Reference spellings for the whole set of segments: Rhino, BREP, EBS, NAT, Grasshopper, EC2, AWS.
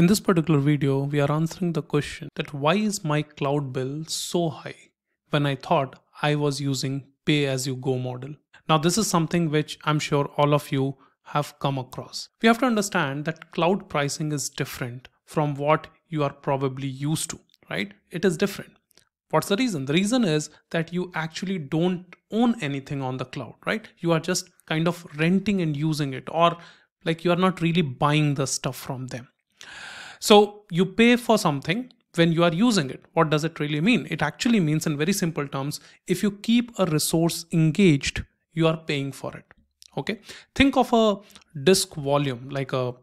In this particular video, we are answering the question that why is my cloud bill so high when I thought I was using pay-as-you-go model. Now this is something which I'm sure all of you have come across. We have to understand that cloud pricing is different from what you are probably used to, right? It is different. What's the reason? The reason is that you actually don't own anything on the cloud, right? You are just kind of renting and using it, or like you are not really buying the stuff from them. So you pay for something when you are using it. What does it really mean? It actually means, in very simple terms, if you keep a resource engaged, you are paying for it. Okay. Think of a disk volume, like a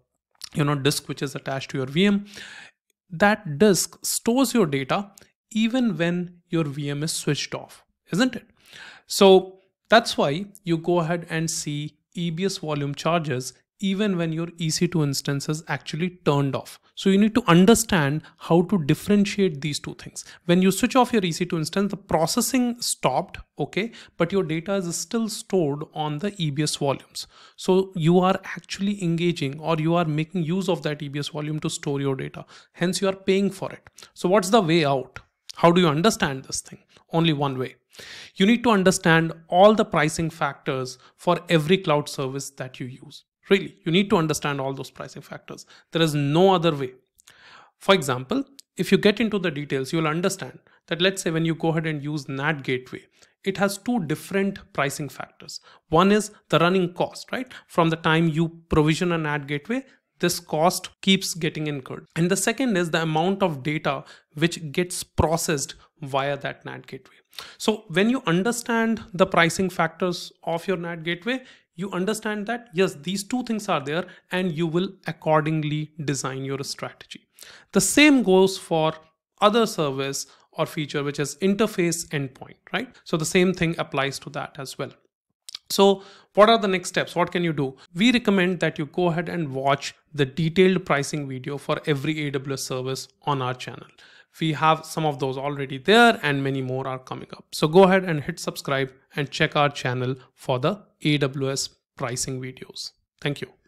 disk which is attached to your VM. That disk stores your data even when your VM is switched off, isn't it? So that's why you go ahead and see EBS volume charges even when your EC2 instance is actually turned off. So you need to understand how to differentiate these two things. When you switch off your EC2 instance, the processing stopped, okay, but your data is still stored on the EBS volumes. So you are actually engaging, or you are making use of that EBS volume to store your data. Hence you are paying for it. So what's the way out? How do you understand this thing? Only one way. You need to understand all the pricing factors for every cloud service that you use. Really, you need to understand all those pricing factors. There is no other way. For example, if you get into the details, you'll understand that, let's say when you go ahead and use NAT gateway, it has two different pricing factors. One is the running cost, right? From the time you provision a NAT gateway, this cost keeps getting incurred. And the second is the amount of data which gets processed via that NAT gateway. So when you understand the pricing factors of your NAT gateway, you understand that, yes, these two things are there, and you will accordingly design your strategy. The same goes for other service or feature, which is interface endpoint, right? So the same thing applies to that as well. So what are the next steps? What can you do? We recommend that you go ahead and watch the detailed pricing video for every AWS service on our channel. We have some of those already there, and many more are coming up. So go ahead and hit subscribe and check our channel for the AWS pricing videos. Thank you.